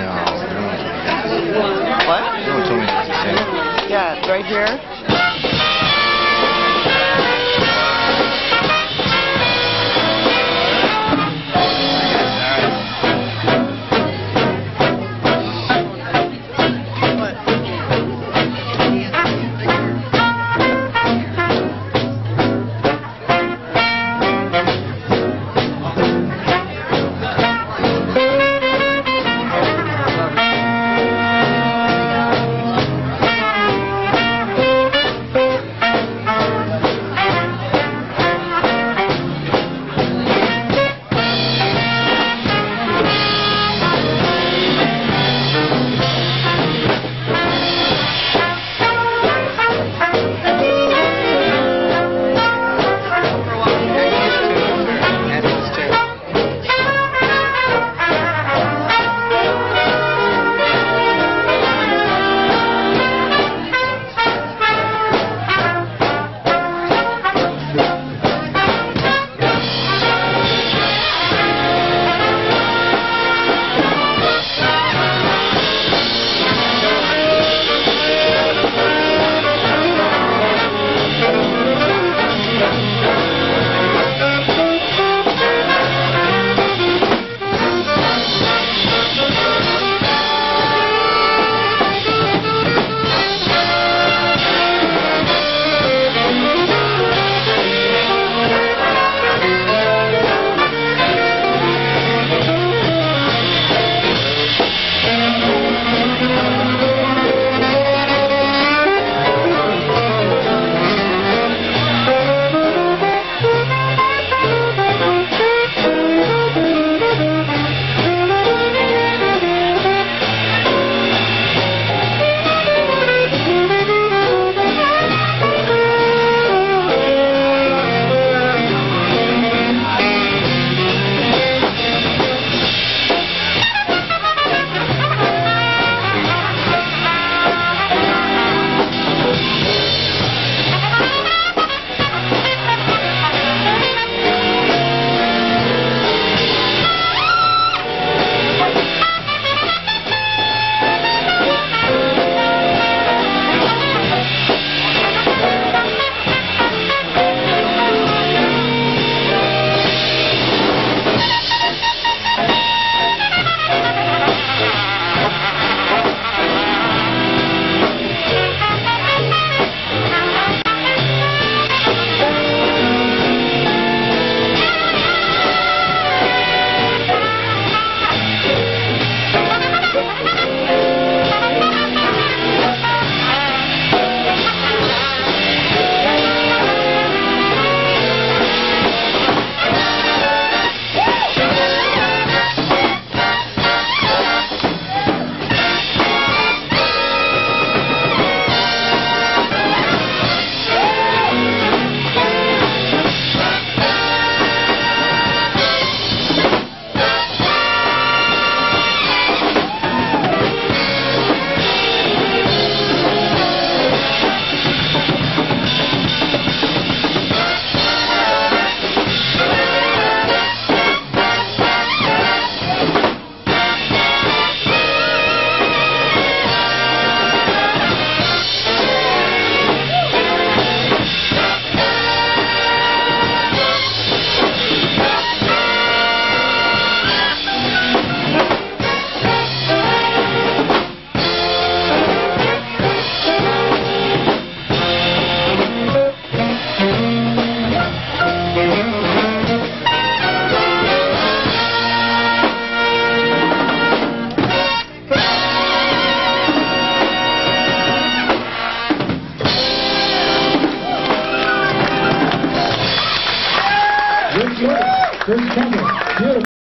No, what? No one told me it was the same. Yeah, it's right here. Good. Good. Beautiful.